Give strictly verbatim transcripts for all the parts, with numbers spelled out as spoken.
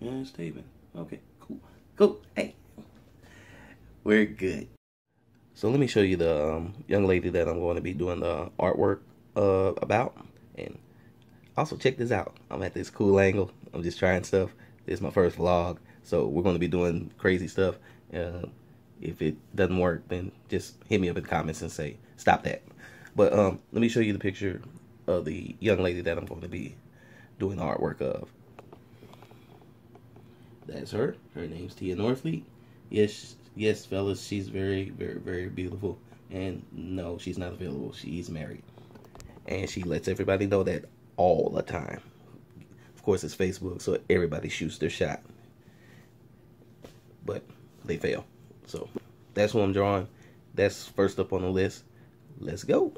and Steven. Okay, cool. Cool. Hey. We're good. So let me show you the um, young lady that I'm going to be doing the artwork uh, about. And also check this out. I'm at this cool angle. I'm just trying stuff. This is my first vlog. So we're going to be doing crazy stuff. Uh, if it doesn't work, then just hit me up in the comments and say, stop that. But um, let me show you the picture of the young lady that I'm going to be doing the artwork of. That's her. Her name's Tia Norfleet. Yes, yes, fellas, she's very, very, very beautiful. And no, she's not available. She's married. And she lets everybody know that all the time. Of course, it's Facebook, so everybody shoots their shot. But they fail. So that's what I'm drawing. That's first up on the list. Let's go.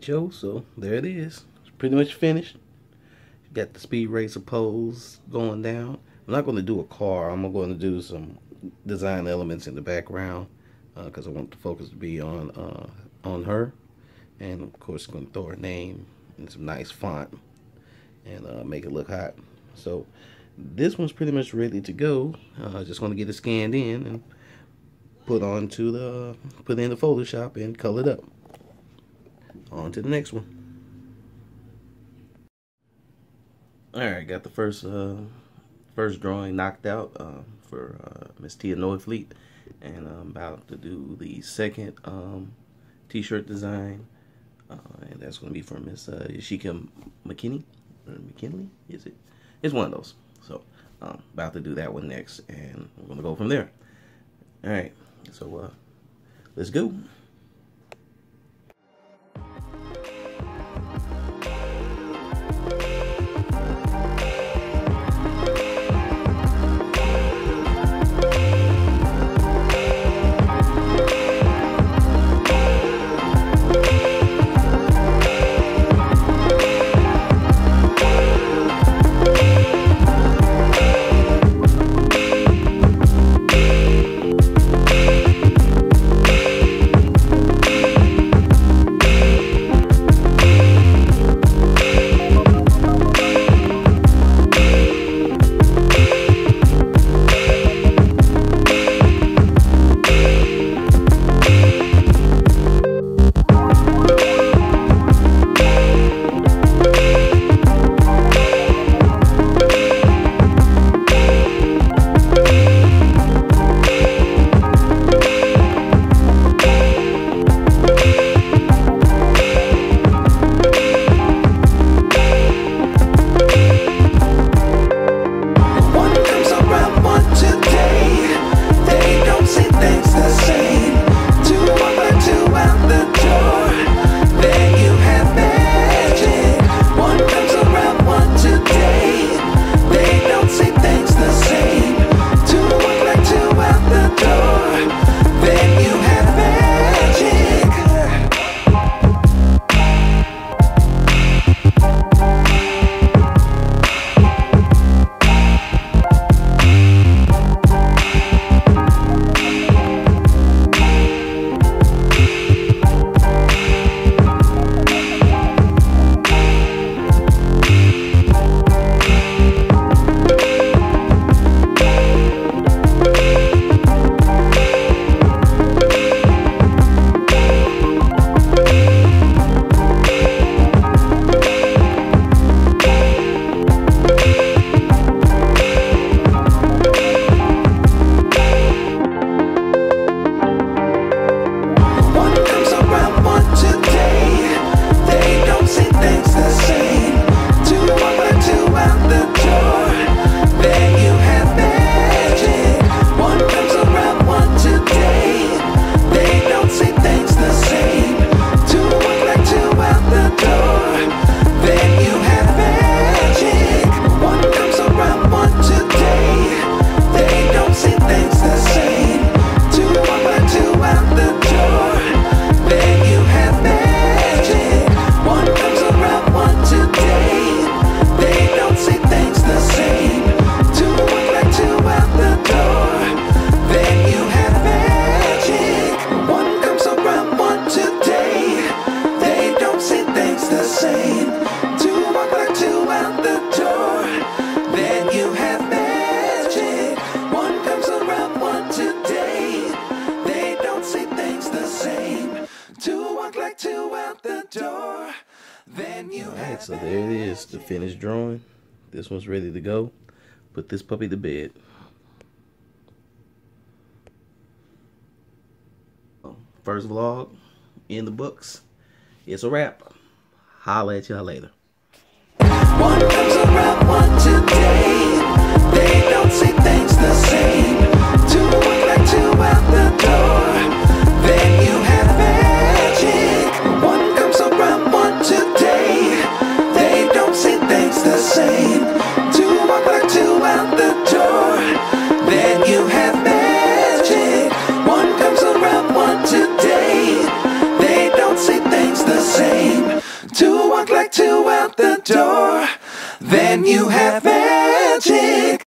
Joe, so there it is. It's pretty much finished. Got the speed racer pose going down. I'm not going to do a car. I'm going to do some design elements in the background because uh, I want the focus to be on uh, on her, and of course going to throw her name in some nice font and uh, make it look hot. So this one's pretty much ready to go. I uh, just want to get it scanned in and put on to the put in the Photoshop and color it up. On to the next one. Alright, got the first uh, first drawing knocked out uh, for uh, Miss Tia Norfleet, and I'm about to do the second um, t-shirt design, uh, and that's going to be for Miss uh, Yashica McKinney, or McKinley, is it? It's one of those. So I'm um, about to do that one next, and we're going to go from there. Alright, so uh, let's go. Thank you. back to out the door. Then you All right, so there it is, the finished drawing. This one's ready to go. Put this puppy to bed. First vlog in the books. It's a wrap. Holla at y'all later. One comes around one today. They don't see things the same. Two back, two out the door. Then you have magic. One comes around one today. They don't see things the same. Two back, two out the door. Then you have magic. One comes around one today. They don't see things the same. Two walk like two out the door. Then you have magic.